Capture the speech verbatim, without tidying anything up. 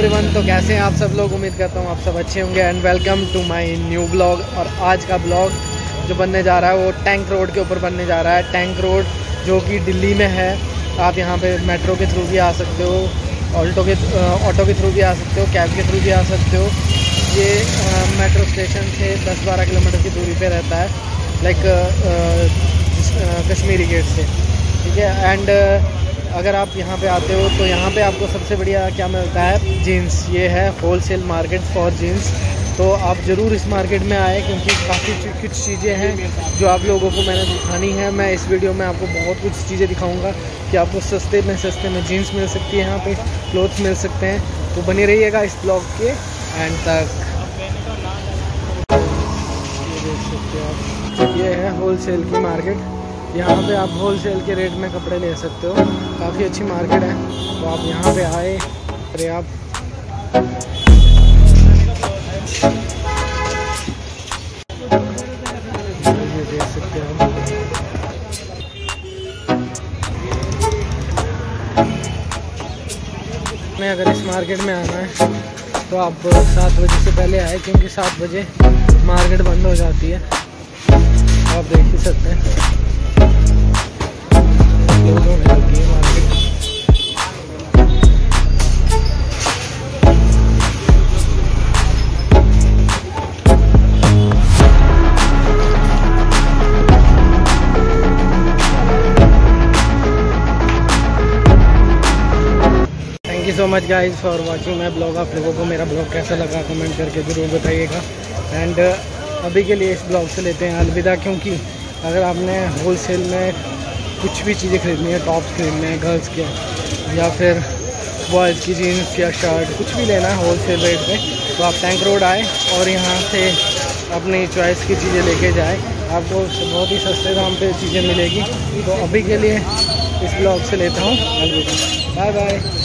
Everyone, तो कैसे हैं आप सब लोग। उम्मीद करता हूँ आप सब अच्छे होंगे and welcome to my new blog. और आज का ब्लॉग जो बनने जा रहा है वो टैंक रोड के ऊपर बनने जा रहा है। टैंक रोड जो कि दिल्ली में है। आप यहाँ पे मेट्रो के थ्रू भी आ सकते हो, ऑल्टो के ऑटो के थ्रू भी आ सकते हो, कैब के थ्रू भी आ सकते हो। ये मेट्रो स्टेशन से दस बारह किलोमीटर की दूरी पर रहता है, लाइक कश्मीरी गेट से, ठीक है। एंड अगर आप यहाँ पे आते हो तो यहाँ पे आपको सबसे बढ़िया क्या मिलता है, जीन्स। ये है होलसेल मार्केट फॉर जीन्स। तो आप ज़रूर इस मार्केट में आए क्योंकि काफ़ी कुछ चीज़ें हैं जो आप लोगों को मैंने दिखानी है। मैं इस वीडियो में आपको बहुत कुछ चीज़ें दिखाऊंगा कि आपको सस्ते में सस्ते में जीन्स मिल सकती है, यहाँ पे क्लोथ्स मिल सकते हैं। तो बने रहिएगा इस ब्लॉग के एंड तक। ये देख सकते हो आप, ये है होलसेल की मार्केट। यहाँ पे आप होलसेल के रेट में कपड़े ले सकते हो। काफ़ी अच्छी मार्केट है, तो आप यहाँ पे आए। अरे आप ये देख सकते हो, मैं अगर इस मार्केट में आना है तो आप सात बजे से पहले आए क्योंकि सात बजे मार्केट बंद हो जाती है। आप देख ही सकते हैं so much guys for watching my blog. आप लोगों को मेरा ब्लॉग कैसा लगा कमेंट करके ज़रूर बताइएगा। एंड अभी के लिए इस ब्लॉग से लेते हैं अलविदा, क्योंकि अगर आपने होलसेल में कुछ भी चीज़ें खरीदनी है, टॉप्स खरीदने हैं गर्ल्स के या फिर बॉयज़ की जीन्स या शर्ट, कुछ भी लेना है होलसेल रेट पे, तो आप टैंक रोड आए और यहाँ से अपनी चॉइस की चीज़ें लेके जाए। आपको बहुत ही सस्ते दाम पे चीज़ें मिलेगी। तो अभी के लिए इस ब्लॉग से लेता हूँ अलविदा, बाय बाय।